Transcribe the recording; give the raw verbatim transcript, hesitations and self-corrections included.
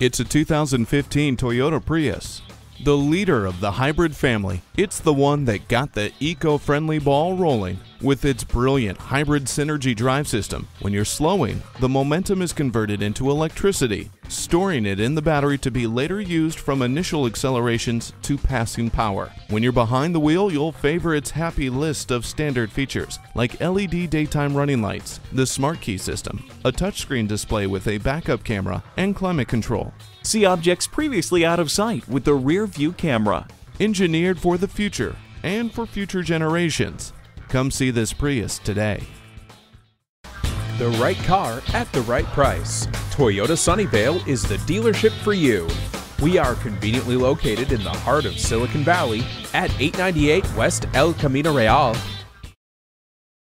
It's a two thousand fifteen Toyota Prius, the leader of the hybrid family. It's the one that got the eco-friendly ball rolling with its brilliant hybrid synergy drive system. When you're slowing, the momentum is converted into electricity, storing it in the battery to be later used from initial accelerations to passing power. When you're behind the wheel, you'll favor its happy list of standard features like L E D daytime running lights, the smart key system, a touchscreen display with a backup camera, and climate control. See objects previously out of sight with the rear view camera. Engineered for the future and for future generations. Come see this Prius today. The right car at the right price. Toyota Sunnyvale is the dealership for you. We are conveniently located in the heart of Silicon Valley at eight ninety-eight West El Camino Real.